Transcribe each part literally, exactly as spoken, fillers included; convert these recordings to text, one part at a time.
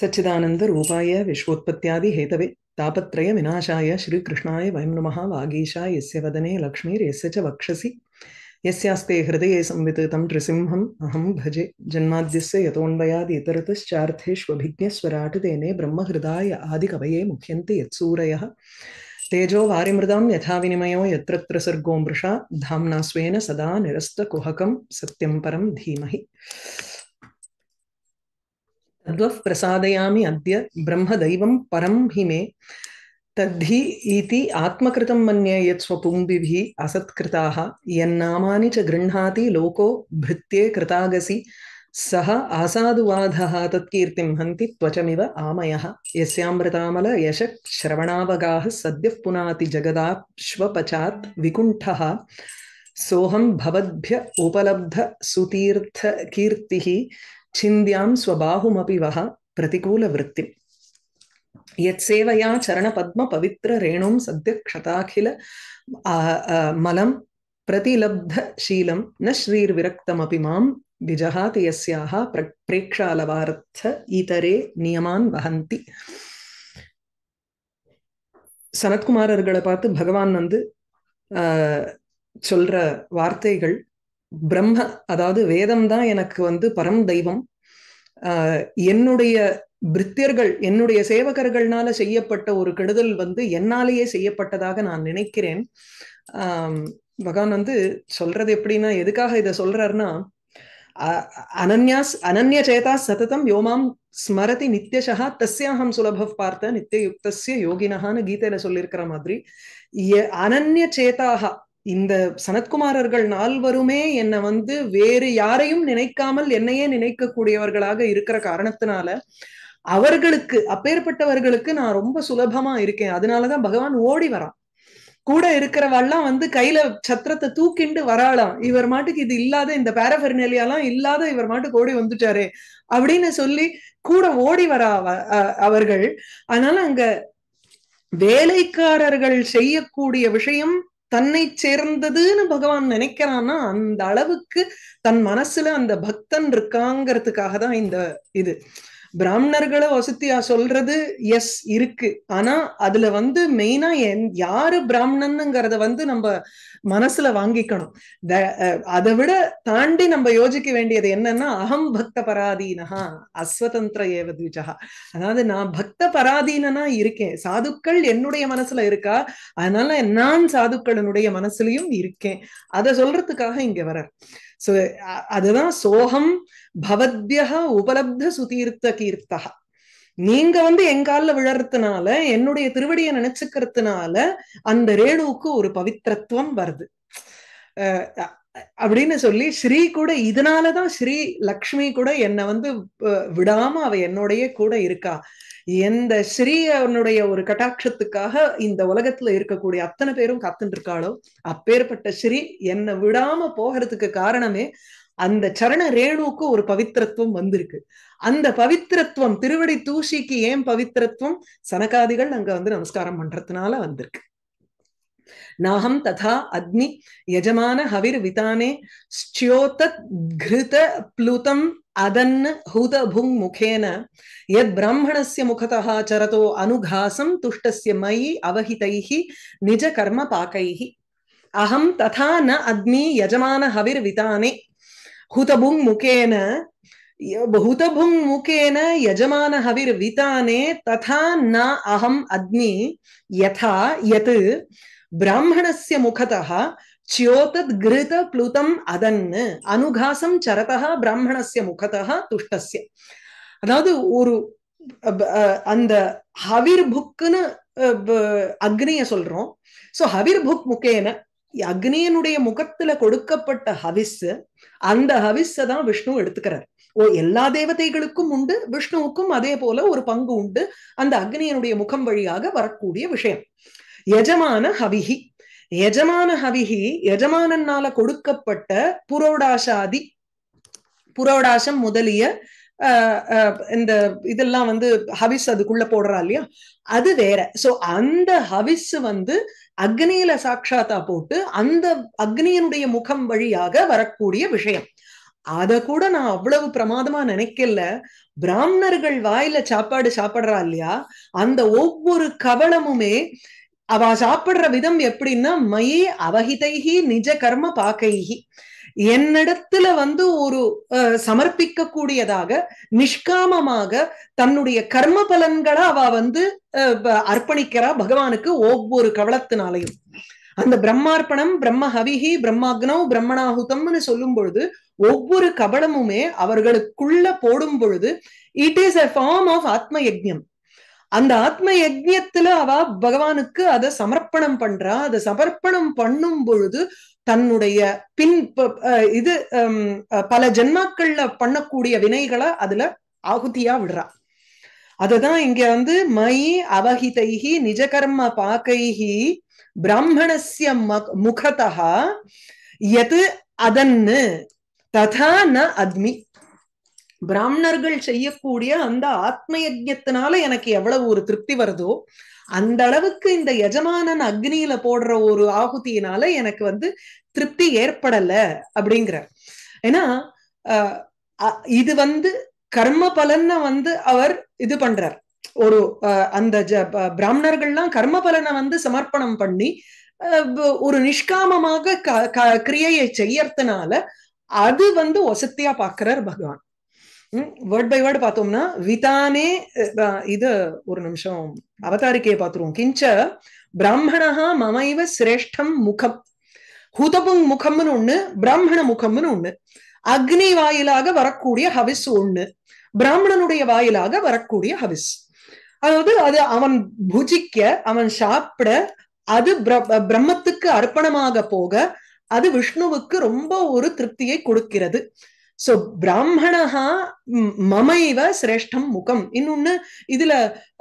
सच्चिदानंद रूपाय विश्वोत्पत्त्यादि Hathaway तापत्रय विनाशाय श्री कृष्णाय वयं नमः। वागीशाय यस्य वदने लक्ष्मीर् यस्य च वक्षसि यस्यास्ते हृदये संविततं त्रिसिंहम् अहं भजे। जन्माद्यस्य यतोऽन्वयाद् इतरतश्चार्थेष्वभिज्ञस्वराटदेने ब्रह्महृदाय आदिकवये मुख्यन्ते यत्सूरयः। तेजो वारिमृदां यथा विनिमयो यत्र सर्गो मृषा धाम्ना स्वेन सदा निरस्तकुहकं सत्यं परं धीमहि। तद्वः प्रसादयामि अद्य ब्रह्मदैवं परं हि मे तद्धि इति आत्मकृतं मन्ये यत्स्वपुंभिः असत्कृताः यन्नामानि च गृह्णाति लोको भृत्ये कृतागसि सह आसादुवादः तत्कीर्तिं हन्ति त्वचमिव आमयः। यस्यामृतामल यशश्रवणावगाः सद्यः पुनाति जगदाश्वपचात् विकुण्ठः सोऽहं भवद्भ्य उपलब्धसुतीर्थकीर्तिः छिन्द्यां स्वबाहुमपि वः प्रतिकूलवृत्तिं। यत्सेवया चरणपद्मपवित्ररेणुं सद्यः क्षताखिल मलं प्रतिलब्धशीलं न श्रीर्विरक्तमपि मां विजहाति यस्याः प्रेक्षालवार्थ इतरे नियमान् वहन्ति। सनत्कुमारर्गळै पार्த்து भगवान வந்து சொல்ற வார்த்தைகள் பிரம்ம அதாவது வேதம் தான் எனக்கு வந்து பரம் தெய்வம், என்னுடைய பிரித்தியர்கள் என்னுடைய சேவகர்கள்னால செய்யப்பட்ட ஒரு கெடுதல் வந்து என்னாலேயே செய்யப்பட்டதாக நான் நினைக்கிறேன். ஆஹ் பகவான் வந்து சொல்றது எப்படின்னா, எதுக்காக இதை சொல்றாருன்னா, अनन्यास अनन्य चेता सततम योमां स्मरति नित्यशः तस्याहं सुलभः पार्थ नित्ययुक्तस्य योगिनः न गीतेला சொல்லிருக்கிற மாதிரி अनन्य चेताः இந்த சனத்குமாரர்கள் நால்வருமே என்னை வந்து வேறு யாரையும் நினைக்காமல் என்னையே நினைக்க கூடியவர்களாக இருக்கிற காரணத்தினால அவர்களுக்கு அப்பேற்பட்டவர்களுக்கு நான் ரொம்ப சுலபமா இருக்கேன். அதனாலதான் பகவான் ஓடி வரான். கூட இருக்கிறவாள்லாம் வந்து கையில சத்திரத்தை தூக்கிண்டு வராளாம், இவர் மாட்டுக்கு இது இல்லாத இந்த பேரபெர்னெலியாலாம் இல்லாத இவர் மாட்டுக்கு ஓடி வந்துட்டாரு அப்படின்னு சொல்லி கூட ஓடி வரா அவர்கள். அதனால அங்க வேலைக்காரர்கள் செய்யக்கூடிய விஷயம் தன்னை சேர்ந்ததுன்னு பகவான் நினைக்கிறான்னா அந்த அளவுக்கு தன் மனசுல அந்த பக்தன் இருக்காங்கிறதுக்காக தான் இந்த இது. பிராமணர்களை வசதியா சொல்றது எஸ் இருக்கு, ஆனா அதுல வந்து மெயினா யாரு பிராமணன்னுங்கிறத வந்து நம்ம மனசுல வாங்கிக்கணும். அதை விட தாண்டி நம்ம யோசிக்க வேண்டியது என்னன்னா, அகம் பக்த பராதீனஹா அஸ்வதந்திர ஏவ த்விஜஹா, அதாவது நான் பக்த பராதீனா இருக்கேன், சாதுக்கள் என்னுடைய மனசுல இருக்கா, அதனால நான் சாதுக்களினுடைய மனசுலயும் இருக்கேன். அதை சொல்றதுக்காக இங்க வர சோ அதுதான் சோகம் பவத்யஹ உபலப்த சுதீர்த்த கீர்த்தஹ, நீங்க வந்து எங்கால விழறதுனால என்னுடைய திருவடியை நினைச்சுக்கிறதுனால அந்த ரேணுவுக்கு ஒரு பவித்திரத்துவம் வருது அஹ் அப்படின்னு சொல்லி ஸ்ரீ கூட இதனாலதான் ஸ்ரீ லக்ஷ்மி கூட என்னை வந்து விடாம அவ என்னோடைய கூட இருக்கா. எந்த ஸ்ரீ அவனுடைய ஒரு கட்டாட்சத்துக்காக இந்த உலகத்துல இருக்கக்கூடிய அத்தனை பேரும் காத்துட்டு இருக்காளோ அப்பேற்பட்ட ஸ்ரீ என்னை விடாம போகிறதுக்கு காரணமே அந்த சரண ரேணுவுக்கு ஒரு பவித்திரத்துவம் வந்திருக்கு. அந்த பவித்திரத்துவம் திருவடி தூசிக்கு ஏன் பவித்திரத்துவம், சனகாதிகள் அங்க வந்து நமஸ்காரம் பண்றதுனால வந்திருக்கு. नाहं तथा अग्नि यजमान हविर विताने स्च्योत घृत प्लुतं अदन्न हुत भुंग मुखेन यद ब्राह्मणस्य मुखतः चरतो अनुघासं तुष्टस्य मयि अवहितैहि निज कर्म पाकैहि। अहं तथा न अग्नि यजमान हविर विताने हुत भुंग मुखेन हुत भुंग मुखेन यजमान हविर विताने तथा न अहं अग्नि यथा यत् ब्राह्मणस्य मुखतः च्योतद् घृत प्लुतम् अदन्न अनुघासं चरतः ब्राह्मणस्य मुखतः तुष्टस्य, அதாவது ஒரு அந்த ஹவிர் புக்னு அக்னியை சொல்றோம். சோ ஹவிர் புக் முகேன அக்னியனுடைய முகத்துல கொடுக்கப்பட்ட ஹவிஸ், அந்த ஹவிஸ தான் விஷ்ணு எடுத்துக்கிறார். ஓ எல்லா தேவதைகளுக்கும் உண்டு, விஷ்ணுவுக்கும் அதே போல ஒரு பங்கு உண்டு அந்த அக்னியனுடைய முகம் வழியாக வரக்கூடிய விஷயம். யஜமான ஹவிஹி யஜமான ஹவிஹி யஜமானனால கொடுக்கப்பட்ட புரோடாசாதி புரோடாசம் முதலிய அஹ் இந்த இதெல்லாம் வந்து ஹவிஸ் அதுக்குள்ள போடுறா இல்லையா, அது வேற. சோ அந்த ஹவிஸ் வந்து அக்னியில சாட்சாத்தா போட்டு அந்த அக்னியனுடைய முகம் வழியாக வரக்கூடிய விஷயம். अदकूड ना अव्वलवु प्रमादमा नेनेक्कल्ल ब्राह्मणர்கள் வாயில சாப்பாடு சாப்பிடுறா இல்லையா அந்த ஒவ்வொரு கவளமுமே அவ சாப்பிடுற விதம் எப்படின்னா மயே அவஹிதைஹி நிஜ கர்ம பாகைஹி என்னிடத்துல வந்து ஒரு சமர்ப்பிக்க கூடியதாக நிஷ்காமமாக தன்னுடைய கர்ம பலன்களை அவ வந்து அர்ப்பணிக்கிறா பகவானுக்கு ஒவ்வொரு கவளத்தினாலையும் அந்த பிரம்மார்ப்பணம் பிரம்ம ஹவிஹி பிரம்மாக்னோ பிரம்மணாஹுதம்னு சொல்லும்போது ஒவ்வொரு கபடமுமே அவர்களுக்குள்ள போடும் பொழுது it is a form of ஆத்ம யஜ்ஞம். அந்த ஆத்ம யஜ்ஞத்துல அவ பகவானுக்கு அதை சமர்ப்பணம் பண்றா. அதை சமர்ப்பணம் பண்ணும் பொழுது தன்னுடைய பின் இது பல ஜென்மாக்கள்ல பண்ணக்கூடிய வினைகளை அதுல ஆகுதியா விடுறா. அதுதான் இங்க வந்து மயி அவஹிதைஹி நிஜகர்ம பாகைஹி ब्राह्मणस्य मुखतः यत् अदन्न तथा न अद्मि ब्राह्मणர்கள் செய்யக்கூடிய அந்த ஆத்ம யஜ்ஞத்தினால எனக்கு எவ்வளவு ஒரு திருப்தி வருதோ அந்த அளவுக்கு இந்த யஜமானன் அக்னியில போடுற ஒரு ஆகுதியினால எனக்கு வந்து திருப்தி ஏற்படல அப்படிங்கற. ஏன்னா இது வந்து கர்ம பலனை வந்து அவர் இது பண்றார். ஒரு அந்த பிராமணர்கள்லாம் கர்ம பலனை வந்து சமர்ப்பணம் பண்ணி ஒரு நிஷ்காமமாக கிரியையை செய்யறதுனால அது வந்து ஒசத்தியா பாக்குறார் பகவான். வேர்ட் பை வேர்டு பார்த்தோம்னா விதானே இது ஒரு நிமிஷம் அவதாரிக்கையை பார்த்துருவோம். கிஞ்ச பிராமணஹா மமைவ சிரேஷ்டம் முகம் ஹுதபுங் முகம்னு ஒண்ணு, பிராமண முகம்னு ஒண்ணு, அக்னி வாயிலாக வரக்கூடிய ஹவிஸ் ஒண்ணு, பிராமணனுடைய வாயிலாக வரக்கூடிய ஹவிஸ். அதாவது அது அவன் புஜிக்க அவன் சாப்பிட அது பிரம்மத்துக்கு அர்ப்பணமாக போக அது விஷ்ணுவுக்கு ரொம்ப ஒரு திருப்தியை கொடுக்கிறது. சோ பிராமணஹா மமைவ சிரேஷ்டம் முகம். இன்னொன்னு இதுல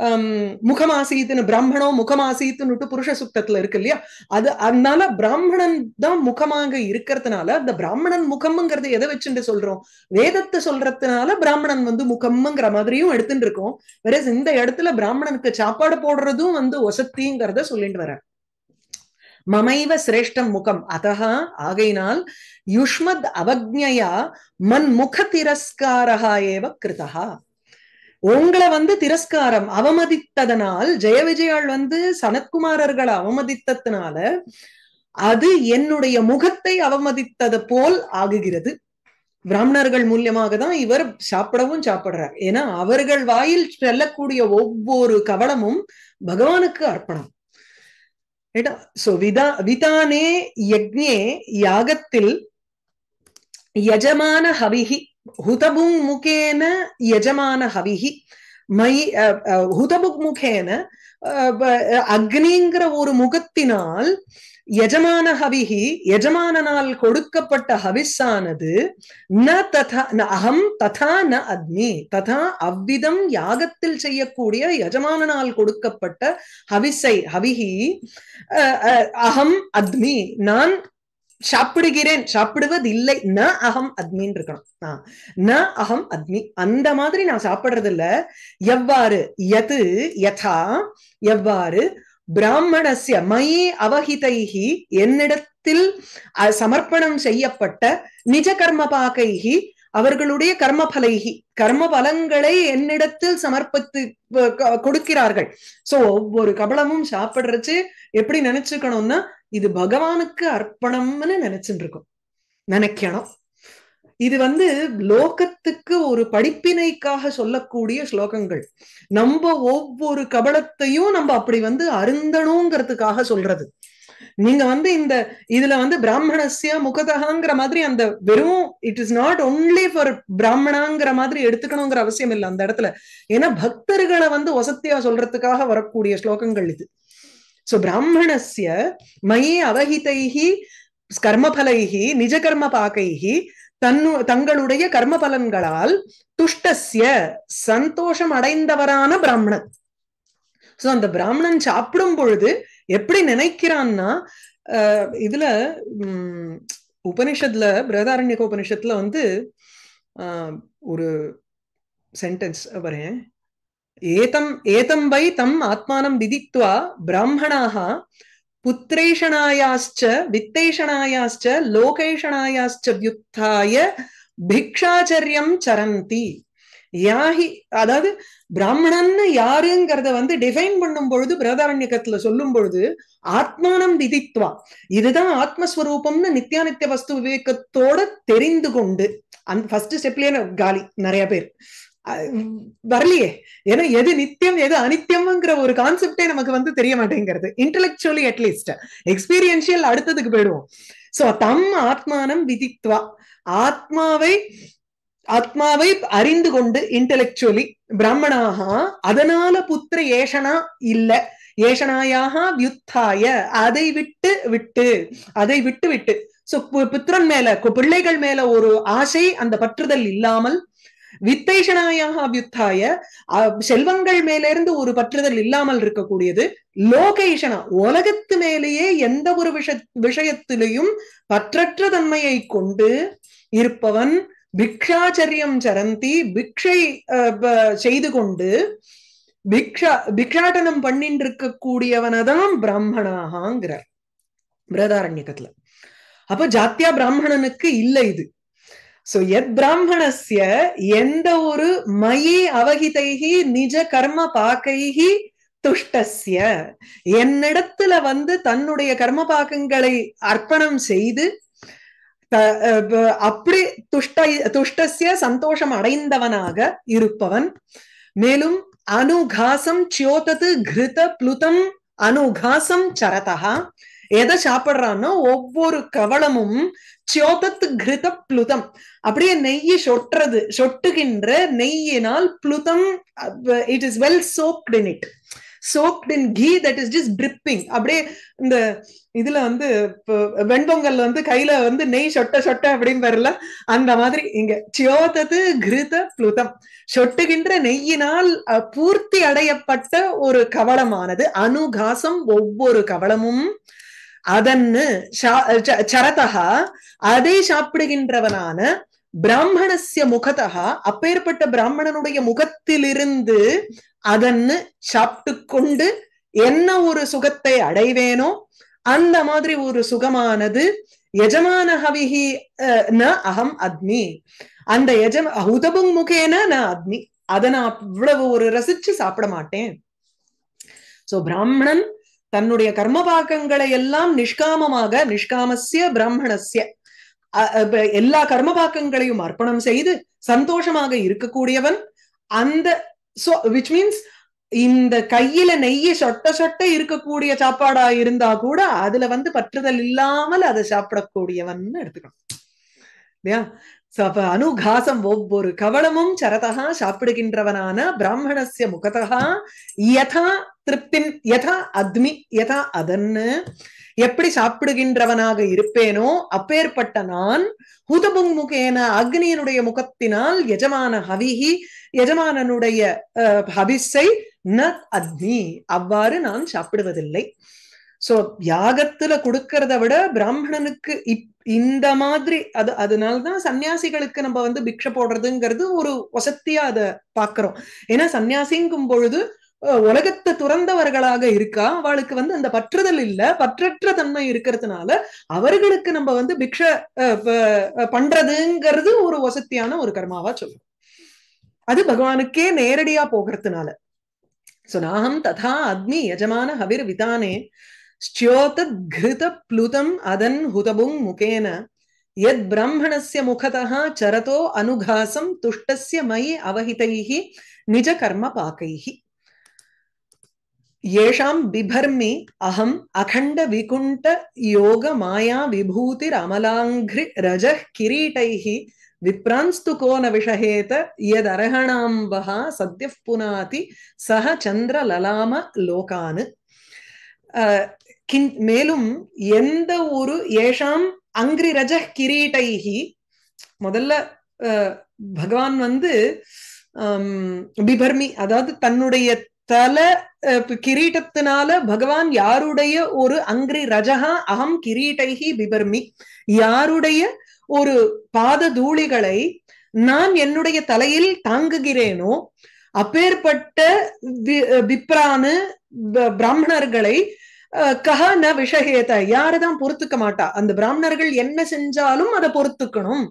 அஹ் முகமாசீத்துன்னு பிராமணோ முகமாசீத்துன்னு புருஷ சுத்தத்துல இருக்கு இல்லையா, அது அதனால பிராமணன் தான் முகமாக இருக்கிறதுனால அந்த பிராமணன் முகம்ங்கிறது எதை வச்சுட்டு சொல்றோம், வேதத்தை சொல்றதுனால பிராமணன் வந்து முகம்ங்கிற மாதிரியும் எடுத்துட்டு இருக்கோம். வேற இந்த இடத்துல பிராமணனுக்கு சாப்பாடு போடுறதும் வந்து ஒசத்திங்கிறத சொல்லிட்டு வர மமைவ சிரேஷ்டம் முகம். அதஹா ஆகையினால் யுஷ்மத் அவக்ஞயா மன் முக திரஸ்காரஹா ஏவ கிருதஹா. உங்களை வந்து திரஸ்காரம் அவமதித்ததனால் ஜெய விஜயாள் வந்து சனத்குமாரர்களை அவமதித்ததுனால அது என்னுடைய முகத்தை அவமதித்தது போல் ஆகுகிறது. பிராமணர்கள் மூலியமாக தான் இவர் சாப்பிடவும் சாப்பிடுறார். ஏன்னா அவர்கள் வாயில் செல்லக்கூடிய ஒவ்வொரு கவளமும் பகவானுக்கு அர்ப்பணம். So, विदा, विदाने यज्ञे यागत्तिल यजमान हविहि हुतबुंग मुखेन यजमान हविहि मयि हुतबुंग मुखेन अग्निंग्र ओरु मुगत्तिनाल यजमान हविहि यजमाननाल कोडुक्कपट्ट हविस्सानदु न तथा न अहम तथा न अद्मि तथा अव्विधम यागत्तिल सेय्यकूडिय यजमाननाल कोडुक्कपट्ट हविसै हविहि अहम अद्मि नान சாப்பிடுகிறேன் சாப்பிடுவது இல்லை ந அகம் அத்மின்னு இருக்கணும். ந அகம் அத்மி அந்த மாதிரி நான் சாப்பிடுறது இல்ல. எவ்வாறு யது யதா எவ்வாறு பிராமணஸ்ய மயி அவஹிதைஹி என்னிடத்தில் சமர்ப்பணம் செய்யப்பட்ட நிஜ கர்ம பாகைஹி அவர்களுடைய கர்ம பலைஹி கர்ம பலங்களை என்னிடத்தில் சமர்ப்பித்து கொடுக்கிறார்கள். சோ ஒவ்வொரு கபளமும் சாப்பிடுறச்சு எப்படி நினைச்சுக்கணும்னா இது பகவானுக்கு அர்ப்பணம்னு நினைச்சுட்டு இருக்கோம் நினைக்கணும். இது வந்து லோகத்துக்கு ஒரு படிப்பினைக்காக சொல்லக்கூடிய ஸ்லோகங்கள். நம்ம ஒவ்வொரு கபளத்தையும் நம்ம அப்படி வந்து அருந்தணுங்கிறதுக்காக சொல்றது. நீங்க வந்து இந்த இதுல வந்து பிராமணஸ்ய முகதகாங்கிற மாதிரி அந்த வெறும் it is not only for பிராமணாங்கிற மாதிரி எடுத்துக்கணுங்கிற அவசியம் இல்லை அந்த இடத்துல. ஏன்னா பக்தர்களை வந்து வசத்தியா சொல்றதுக்காக வரக்கூடிய ஸ்லோகங்கள் இது. சோ பிராமணஸ்ய மயி அவஹிதைஹி கர்மபலைஹி நிஜ கர்ம பாகைஹி தன்னு தங்களுடைய கர்ம பலன்களால் துஷ்டஸ்ய சந்தோஷம் அடைந்தவரான பிராமணன். சோ அந்த பிராமணன் சாப்பிடும் பொழுது எப்படி நினைக்கிறான்னா அஹ் இதுல உம் உபனிஷத்துல பிரதாரண்யக உபனிஷத்துல வந்து ஆஹ் ஒரு சென்டென்ஸ் வரேன். ஏதம் ஏதம் வை தம் ஆத்மானம் விதித்வா பிராமணாஹ புத்திரேஷணாயாச்ச வித்தேஷணாயாச்ச லோகேஷணாயாச்ச வியுத்தாய भिक्षाचर्यम चरंती याहि अदावदु ब्राह्मणन्न यारुंगरदा वंदु डिफाइन पण्णुம்போது பிரதாரண்யகத்துல சொல்லும்போது ஆத்மானம் விதித்வா இதுதான் ஆத்மஸ்வரூபம்னு நித்யாநித்திய வஸ்து விவேகத்தோட தெரிந்து கொண்டு அந்த ஃபர்ஸ்ட் ஸ்டெப்லயே காலி நிறைய பேர் வரலையே ஏன்னா எது நித்தியம் எது அனித்தியம்ங்கற ஒரு கான்செப்டே நமக்கு வந்து தெரிய மாட்டேங்குது இன்டெலெக்சுவலி அட்லீஸ்ட் எக்ஸ்பீரியன்ஷியல் அடுத்ததுக்கு போய்டுவோம் சோ தம் ஆத்மானம் விதித்வா ஆத்மாவை आत्मावे अरिंदु कोंडु इंटेलेक्चुअली ब्राह्मणाः अदनाल पुत्र येषणा इल्ल येषणायाः व्युत्थाय अदै विट्टु विट्टु अदै विट्टु विट्टु सो पुत्रन मेल पिळ्ळैगळ मेल ओरु आशै अंद पट्रुदल इल्लामल वित्तैषणायाः व्युत्थाय सेल्वंगळ मेल इरुंदु ओरु पट्रुदल इल्लामल इरुक्कूडियदु लोकैषणा उलगत्तु मेलेये एंद ओरु विषयत्तिलुम पற்றற்ற தன்மையை கொண்டு இருப்பவன் भिक्षाचर्यं चरन्ति भिक्षै செய்து கொண்டு भिक्षा भिक्षाटனம் பண்ணிட்டு இருக்க கூடியவனதான் ब्राह्मणाहங்கறார் பிரதாரண்யகத்துல அப்ப ஜாத்யா ब्राह्मणனுக்கு இல்ல இது சோ யத் ब्राह्मणस्य எந்த ஒரு மயி அவகிதைஹி நிஜ கர்ம பாகைஹி துஷ்டस्य என்னிடத்துல வந்து தன்னுடைய கர்ம பாகங்களை அர்ப்பணம் செய்து அப்படி துஷ்ட துஷ்டஸ்ய சந்தோஷம் அடைந்தவனாக இருப்பவன் மேலும் அனுகாசம் ச்யோதது கிருத ப்ளுதம் அனுகாசம் சரதஹா எதை சாப்பிடுறானோ ஒவ்வொரு கவளமும் ச்யோதத் கிருத ப்ளுதம் அப்படியே நெய் சொட்டுறது சொட்டுகின்ற நெய்யினால் ப்ளுதம் it is well soft in it soaked in ghee that is just dripping அப்படியே இந்த இதுல வந்து வெண்பொங்கல் வந்து கையில வந்து நெய் சொட்ட சொட்ட அப்படிங்க வரல அந்த மாதிரி இங்க ச்யோதது கிருத ப்ளுதம் சொட்டுகின்ற நெய்யினால் பூர்த்தி அடையப்பட்ட ஒரு கவளமானது அனுகாசம் ஒவ்வொரு கவளமும் அதன்னு சரதஹா அதை சாப்பிடுகின்றவனான பிராமணஸ்ய முகதஹா அப்பேற்பட்ட பிராமணனுடைய முகத்திலிருந்து அதன்னு சாப்பிட்டு கொண்டு என்ன ஒரு சுகத்தை அடைவேனோ அந்த மாதிரி ஒரு சுகமானது யஜமானஹவிஹி ந அஹம் அத்மி அந்த யஜம உதபுங் முகேன ந அத்மி அத நான் அவ்வளவு ஒரு ரசிச்சு சாப்பிட மாட்டேன். சோ பிராமணன் தன்னுடைய கர்ம பாகங்களை எல்லாம் நிஷ்காமமாக நிஷ்காமஸ்ய பிராமணஸ்ய எல்லா கர்ம பாகங்களையும் அர்ப்பணம் செய்து சந்தோஷமாக இருக்கக்கூடியவன் அந்த so which means இந்த கையில நெய்ய சொட்ட சொட்ட இருக்கக்கூடிய சாப்பாடா இருந்தா கூட அதுல வந்து பற்றுதல் இல்லாமல் அதை சாப்பிடக்கூடியவன் எடுத்துக்கணும் இல்லையா சோ அப்ப அனுகாசம் ஒவ்வொரு கவளமும் சரதஹா சாப்பிடுகின்றவனான பிராமணஸ்ய முகதஹா யதா திருப்தின் யதா அத்மி யதா அதன்னு எப்படி சாப்பிடுகின்றவனாக இருப்பேனோ அப்பேற்பட்ட நான் ஹுதபுங் முகேன அக்னியினுடைய முகத்தினால் யஜமான ஹவிஹி யஜமானனுடைய ஹபிஸை ந அத்மி அவ்வாறு நான் சாப்பிடுவதில்லை. சோ யாகத்துல கொடுக்கறத விட பிராமணனுக்கு இந்த மாதிரி அது அதனால்தான் சன்னியாசிகளுக்கு நம்ம வந்து பிக்ஷை போடுறதுங்கிறது ஒரு வசதியா அதை பாக்குறோம். ஏன்னா சன்னியாசிங்கும் பொழுது உலகத்தை துறந்தவர்களாக இருக்கா அவளுக்கு வந்து அந்த பற்றுதல் இல்ல பற்றற்ற தன்மை இருக்கிறதுனால அவர்களுக்கு நம்ம வந்து பிக்ஷை பண்றதுங்கிறது ஒரு வசதியான ஒரு கர்மாவா சொல்றோம். அது பகவானுக்கே நேரடியா போகிறதுனால சுனாஹம் ததா அத்மி யஜமான ஹவிர் விதானே ஸ்யோதத் கிருத ப்ளுதம் அதன் ஹுதபுங் முகேன யத் பிரம்மணஸ்ய முகதஹ சரதோ அனுகாசம் துஷ்டஸ்ய மயி அவஹிதைஹி நிஜ கர்ம பாகைஹி ஏஷாம் பிபர்மி அஹம் அகண்ட விகுண்ட யோக மாயா விபூதிர் அமலாங்கிரி ரஜஹ் கிரீடைஹி विप्रांस्तु को न विषहेत यदर्हणाम्बः सद्यः पुनाति सह चंद्र ललाम लोकान् मेलुम एंद ओरु येषाम् अंग्रि रजः किरीटैः मोदल्ल भगवान वंदु बिभर्मि अदावदु तन्नुडैय தல கிரீட்டத்தினால பகவான் யாருடைய ஒரு அங்கிரி ரஜஹா அகம் கிரீட்டைஹி பிபர்மி யாருடைய ஒரு பாத தூளிகளை நான் என்னுடைய தலையில் தாங்குகிறேனோ அப்பேற்பட்ட பிப்ரானு பிராமணர்களை कह न विषयेत यारदा पोर्तुक माटा अंद ब्राह्मणர்கள் என்ன செஞ்சாலும் அத பொறுத்துக்கணும்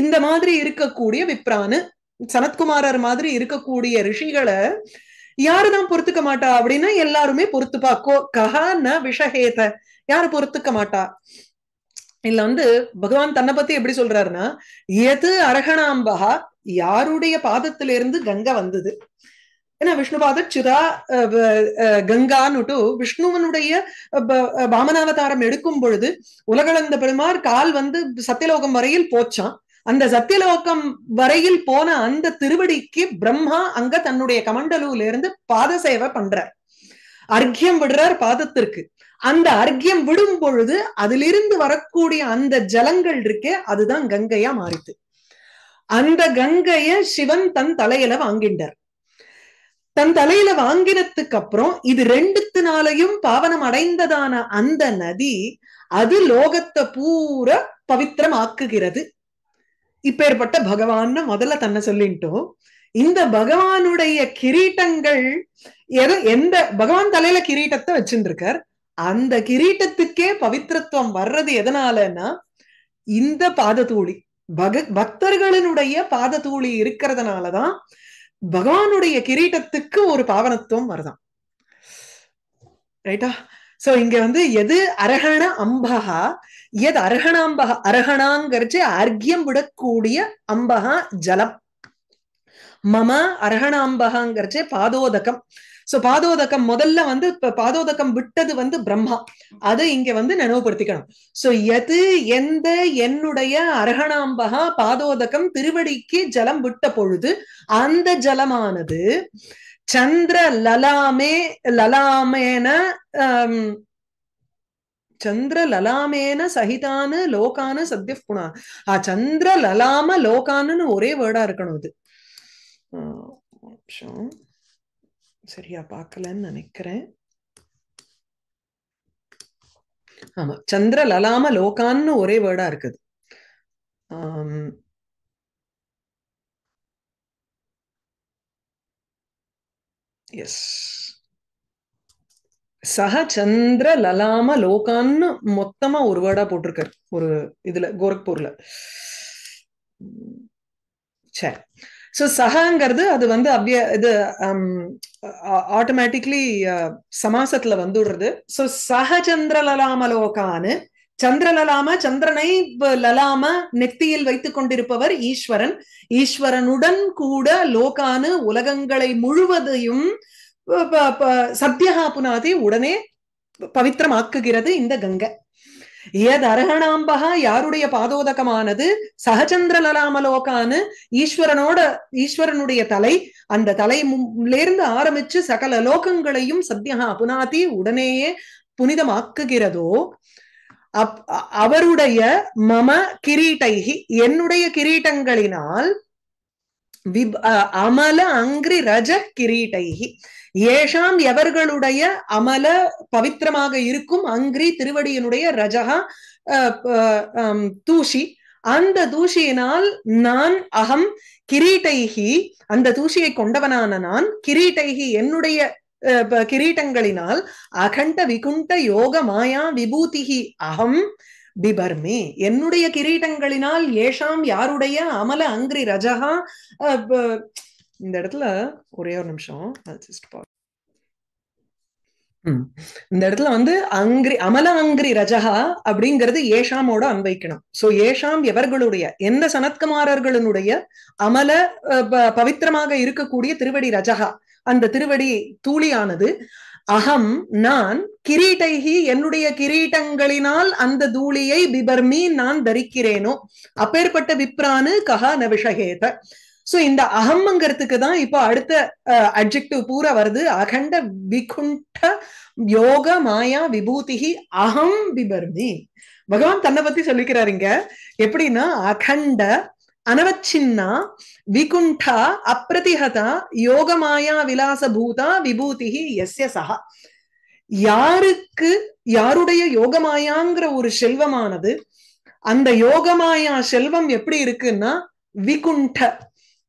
இந்த மாதிரி இருக்கக்கூடிய விப்ரானு சனத்குமாரர் மாதிரி இருக்கக்கூடிய ரிஷிகளை யாரதான் பொறுத்துக்க மாட்டா அப்படினா எல்லாரும் பொறுத்துப்பா கஹ ந விஷஹேத யார பொறுத்துக்க மாட்டா இல்ல வந்து பகவான் தன்னை பத்தி எப்படி சொல்றாருன்னா ஏது அரகணாம்பஹா யாருடைய பாதத்துல இருந்து கங்கை வந்தது ஏன்னா விஷ்ணுபாத சிரா கங்கானுட்டு விஷ்ணுவனுடைய வாமனாவதாரம் எடுக்கும் பொழுது உலகளந்த பெருமாள் கால் வந்து சத்தியலோகம் வரையில் போச்சான் அந்த சத்தியலோகம் வரையில் போன அந்த திருவடிக்கு பிரம்மா அங்க தன்னுடைய கமண்டலூல இருந்து பாத சேவை பண்றார் அர்க்கியம் விடுறார் பாதத்திற்கு அந்த அர்க்கியம் விடும் பொழுது அதிலிருந்து வரக்கூடிய அந்த ஜலங்கள் இருக்கே அதுதான் கங்கையா மாறித்து அந்த கங்கைய சிவன் தன் தலையில வாங்கின்றார் தன் தலையில வாங்கினத்துக்கு அப்புறம் இது ரெண்டுத்தினாலையும் பாவனம் அடைந்ததான அந்த நதி அது லோகத்தை பூரா பவித்திரம் ஆக்குகிறது இப்பேற்பட்ட பகவான்னு முதல்ல தன்னை சொல்லிட்டோம் இந்த பகவானுடைய கிரீட்டங்கள் ஏதோ எந்த பகவான் தலையில கிரீட்டத்தை வச்சுருக்கார் அந்த கிரீட்டத்துக்கே பவித்திரத்துவம் வர்றது எதனாலன்னா இந்த பாததூளி பக பக்தர்களினுடைய பாததூளி இருக்கிறதுனாலதான் பகவானுடைய கிரீட்டத்துக்கு ஒரு பாவனத்துவம் வருதான் ரைட்டா சோ இங்க வந்து எது அரகண அம்பகா எது அரகணாம்பகா அரகணாங்கிறச்சு அர்க்கியம் விடக்கூடிய அம்பகா ஜலம் மம அரகணாம்பகாங்கிறச்சு பாதோதகம் சோ பாதோதகம் முதல்ல வந்து பாதோதகம் விட்டது வந்து பிரம்மா அதை இங்க வந்து நினைவுபடுத்திக்கணும் சோ எது எந்த என்னுடைய அரகணாம்பகா பாதோதகம் திருவடிக்கு ஜலம் விட்ட பொழுது அந்த ஜலமானது சந்திர லலாமே லலாமேன அஹ் சந்திர லலாமேன சகிதானு லோகானு சத்ய புனா ஆ சந்திர லலாம லோகானு ஒரே வேர்டா இருக்கணும் இது சரியா பார்க்கலன்னு நினைக்கிறேன் ஆமா சந்திர லலாம லோகான்னு ஒரே வேர்டா இருக்குது ஆஹ் yes saha chandra lalama lokannu mottama oru word potrukar oru idla gorakhpurla che so saha engiradhu adu vandu abya idu automatically samasathla vandurudhu so saha chandra lalama lokane chandra lalama chandranai lalama nettiyil veithukondiruppavar eeshwaran ஈஸ்வரனுடன் கூட லோகானு உலகங்களை முழுவதையும் சத்யஹா புனாதி உடனே பவித்திரமாக்குகிறது இந்த கங்கை ஏது அரகணாம்பகா யாருடைய பாதோதகமானது சகச்சந்திர லலாம லோகானு ஈஸ்வரனோட ஈஸ்வரனுடைய தலை அந்த தலையிலிருந்து ஆரம்பிச்சு சகல லோகங்களையும் சத்யஹா புனாதி உடனேயே புனிதமாக்குகிறதோ அப் அவருடைய மம கிரீட்டைகி என்னுடைய கிரீட்டங்களினால் விப் அமல அங்கிரி ரஜ கிரீட்டைகி ஏஷாம் எவர்களுடைய அமல பவித்திரமாக இருக்கும் அங்கிரி திருவடியினுடைய ரஜகா தூஷி அந்த தூஷியினால் நான் அகம் கிரீட்டைகி அந்த தூஷியை கொண்டவனான நான் கிரீட்டைகி என்னுடைய கிரீட்டங்களினால் அகண்ட விகுண்ட யோக மாயா விபூதிகி அகம் பிபர்மே என்னுடைய கிரீட்டங்களினால் ஏஷாம் யாருடைய அமல அங்கிரி ரஜகா இந்த இடத்துல ஒரே ஒரு நிமிஷம் இந்த இடத்துல வந்து அங்கிரி அமல அங்கிரி ரஜகா அப்படிங்கிறது ஏஷாமோட அன்வைக்கணும் சோ ஏஷாம் எவர்களுடைய எந்த சனத்குமாரர்களுடைய அமல பவித்திரமாக இருக்கக்கூடிய திருவடி ரஜகா அந்த திருவடி தூளியானது அகம் நான் கிரீட்டைகி என்னுடைய கிரீட்டங்களினால் அந்த தூளியை பிபர்மி நான் தரிக்கிறேனோ அப்பேற்பட்ட விப்ரானு கஹ ந விஷஹேத சோ இந்த அகம்ங்கிறதுக்கு தான் இப்ப அடுத்த அட்ஜெக்டிவ் பூரா வருது அகண்ட விகுண்ட யோக மாயா விபூதிகி அகம் பிபர்மி பகவான் தன்னை பத்தி சொல்லிக்கிறாருங்க எப்படின்னா அகண்ட அனவச்சின்னா விகுண்டா அப்பிரதிஹதா யோகமாயா விலாசபூதா விபூதிஹி யஸ்ய சஹா யாருக்கு யாருடைய யோகமாயாங்கிற ஒரு செல்வமானது அந்த யோகமாயா செல்வம் எப்படி இருக்குன்னா விகுண்ட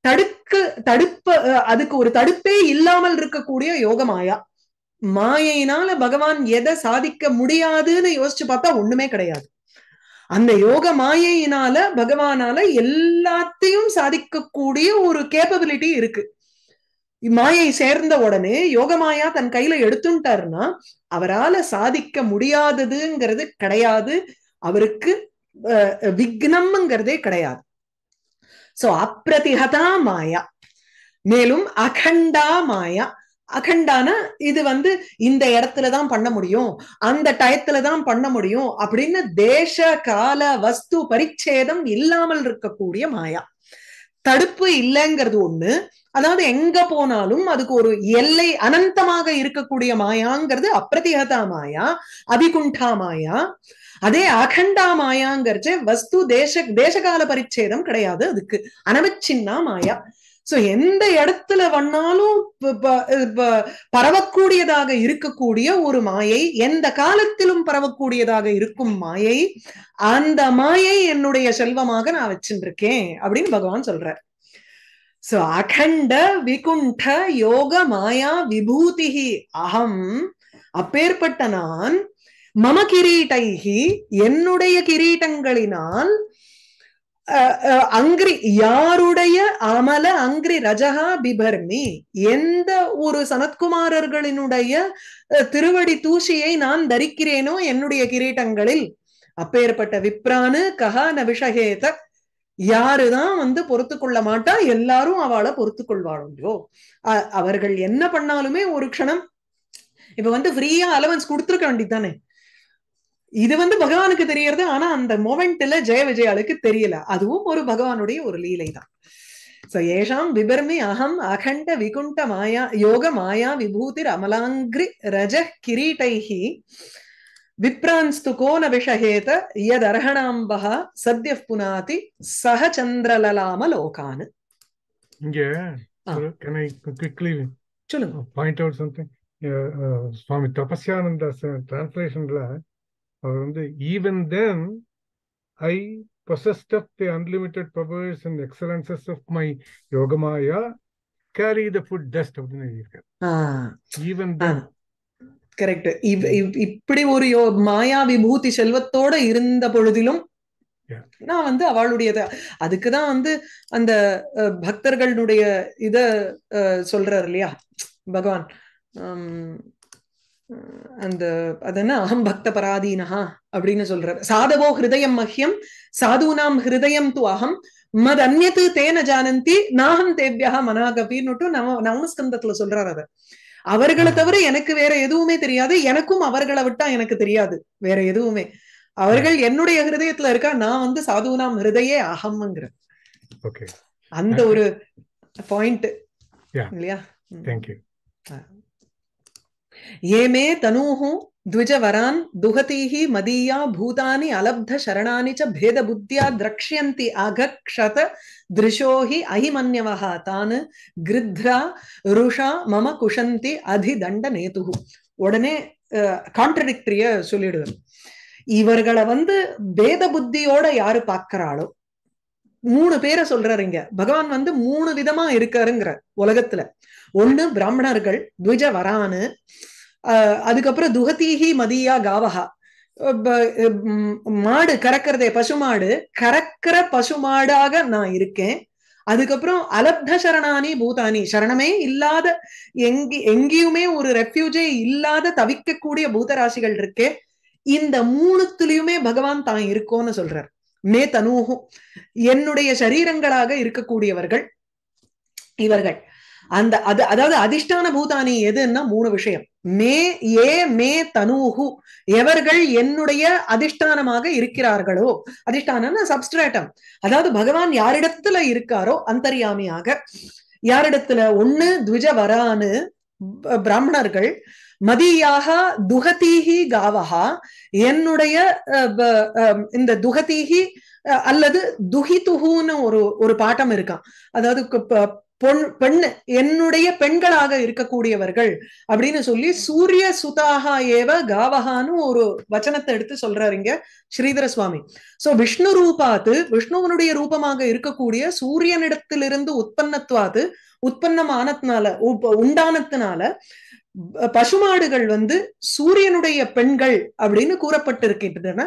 தடுக்கு தடுப்ப அதுக்கு ஒரு தடுப்பே இல்லாமல் இருக்கக்கூடிய யோகமாயா மாயையினால பகவான் எதை சாதிக்க முடியாதுன்னு யோசிச்சு பார்த்தா ஒண்ணுமே கிடையாது. அந்த யோக மாயையினால பகவானால எல்லாத்தையும் சாதிக்கக்கூடிய ஒரு கேப்பபிலிட்டி இருக்கு. மாயை சேர்ந்த உடனே யோகமாயா தன் கையில எடுத்துட்டாருன்னா அவரால சாதிக்க முடியாததுங்கிறது கிடையாது, அவருக்கு விக்னம்ங்கிறதே கிடையாது. சோ அப்ரதிஹதா மாயா, மேலும் அகண்டா மாயா. அகண்டானா இது வந்து இந்த இடத்துலதான் பண்ண முடியும், அந்த டயத்துலதான் பண்ண முடியும் அப்படின்னு தேச கால வஸ்து பரிச்சேதம் இல்லாமல் இருக்கக்கூடிய மாயா. தடுப்பு இல்லைங்கிறது ஒண்ணு, அதாவது எங்க போனாலும் அதுக்கு ஒரு எல்லை அனந்தமாக இருக்கக்கூடிய மாயாங்கிறது அப்ரதிஹதா மாயா, அபிகுண்டா மாயா. அதே அகண்டா மாயாங்கிறச்ச வஸ்து தேச தேசகால பரிச்சேதம் கிடையாது, அதுக்கு அனவச்சின்னா மாயா. சோ எந்த இடத்துல வண்ணாலும் பரவக்கூடியதாக இருக்கக்கூடிய ஒரு மாயை, எந்த காலத்திலும் பரவக்கூடியதாக இருக்கும் மாயை, அந்த மாயை என்னுடைய செல்வமாக நான் வச்சுருக்கேன் அப்படின்னு பகவான் சொல்றார். சோ அகண்ட விகுண்ட யோக மாயா விபூதிஹி அகம், அப்பேற்பட்ட நான் மம கிரீட்டைஹி, என்னுடைய கிரீட்டங்களினால், அங்கிரி யாருடைய அமல அங்கிரி ரஜகா பிபர்மி, எந்த ஒரு சனத்குமாரர்களினுடைய திருவடி தூசியை நான் தரிக்கிறேனோ என்னுடைய கிரீட்டங்களில், அப்பேற்பட்ட விப்ரானு கஹா ந விஷகேத, யாருதான் வந்து பொறுத்து கொள்ள மாட்டா, எல்லாரும் அவளை பொறுத்து கொள்வாளோ. அவர்கள் என்ன பண்ணாலுமே ஒரு க்ஷணம் இப்ப வந்து ஃப்ரீயா அலவன்ஸ் கொடுத்துருக்க வேண்டியதானே, இது வந்து பகவானுக்கு தெரியறது. ஆனா அந்த மொமெண்ட்ல ஜெய விஜயாளுக்கு தெரியல, அதுவும் ஒரு பகவானுடைய ஒரு லீலை தான். சோ ஏஷாம் விபர்மி அகம் அகண்ட விகுண்ட மாயா யோக மாயா விபூதிர் அமலாங்கிரி ரஜ கிரீட்டைஹி விப்ரான்ஸ்து கோன விஷஹேத யத் அர்ஹணாம்பஹ சத்ய புனாதி சஹ சந்திரலலாம லோகான். இங்க can I quickly point out something? சுவாமி தபஸ்யானந்த டிரான்ஸ்லேஷன்ல அவர் வந்து even then I possessed of the unlimited powers and excellences of my yogamaya carry the foot dust அப்படின்னு இருக்கார். even then correct. இப்படி ஒரு மாயா விபூதி செல்வத்தோட இருந்த பொழுதிலும் நான் வந்து அவளுடைய, அதுக்குதான் வந்து அந்த பக்தர்களுடைய இத சொல்றார் இல்லையா பகவான், அந்த அதென்ன அகம் பக்த பராதீனஹா அப்படின்னு சொல்ற. சாதவோ ஹிருதயம் மஹ்யம் சாதுனாம் ஹிருதயம் து அகம் மத் அன்யத் தேன ஜானந்தி நாஹம் தேவ்யா மனாகபின்னுட்டு நம நவமஸ்கந்தத்துல சொல்றார். அத அவர்களை தவிர எனக்கு வேற எதுவுமே தெரியாது, எனக்கும் அவர்களை விட்டா எனக்கு தெரியாது வேற எதுவுமே. அவர்கள் என்னுடைய ஹிருதயத்துல இருக்கா, நான் வந்து சாதுனாம் ஹிருதயே அகம்ங்கிற அந்த ஒரு பாயிண்ட் இல்லையா. தேங்க்யூ. ये मे तनूः द्विजवरान् दुहतीः मदीया भूतानि अलब्ध शरणानि च भेद बुद्ध्या द्रक्ष्यन्ति आगक्षत दृशो हि अहिमन्यवः तान् गृध्रा रुषा मम कुशन्ति अधिदण्ड नेतुः. உடனே கான்ட்ரடிக்டரிய சொல்லிடுது. இவர்களை வந்து பேத புத்தியோட யாரு பாக்குறாளோ, மூணு பேரை சொல்றாருங்க பகவான் வந்து மூணு விதமா இருக்காருங்கிற உலகத்துல. ஒண்ணு பிராமணர்கள் துவிஜ வரானு, அஹ் அதுக்கப்புறம் துகதீஹி மதியா காவஹா, மாடு கறக்கிறதே பசுமாடு, கறக்கிற பசுமாடாக நான் இருக்கேன். அதுக்கப்புறம் அலப்த சரணானி பூதானி, சரணமே இல்லாத எங்கி எங்கேயுமே ஒரு ரெஃப்யூஜே இல்லாத தவிக்கக்கூடிய பூதராசிகள் இருக்கே. இந்த மூணுத்துலயுமே பகவான் தான் இருக்கோன்னு சொல்றார். மே தனூகும், என்னுடைய சரீரங்களாக இருக்கக்கூடியவர்கள் இவர்கள். அந்த அது அதாவது அதிஷ்டான பூதானி எதுன்னா மூணு விஷயம். மே ஏ மே தனூகு, எவர்கள் என்னுடைய அதிஷ்டானமாக இருக்கிறார்களோ, அதிஷ்டானம்னா சப்ஸ்ட்ராட்டம், அதாவது பகவான் யாரிடத்துல இருக்காரோ அந்தர்யாமியாக யாரிடத்துல, ஒண்ணு த்விஜ வரானு பிராமணர்கள், மதியாக துகதீஹி காவஹா, என்னுடைய இந்த துகதீஹி அல்லது துஹிதுஹுன்னு ஒரு ஒரு பாட்டம் இருக்கான், அதாவது பொன் பெண் என்னுடைய பெண்களாக இருக்கக்கூடியவர்கள் அப்படின்னு சொல்லி சூரிய சுதாகா ஏவ காவஹான்னு ஒரு வச்சனத்தை எடுத்து சொல்றாருங்க ஸ்ரீதர சுவாமி. சோ விஷ்ணு ரூபாத்து, விஷ்ணுவனுடைய ரூபமாக இருக்கக்கூடிய சூரியனிடத்திலிருந்து உற்பத்தத்துவாத்து உற்பத்தமானத்தினால உண்டானத்தினால பசுமாடுகள் வந்து சூரியனுடைய பெண்கள் அப்படின்னு கூறப்பட்டிருக்கின்றன.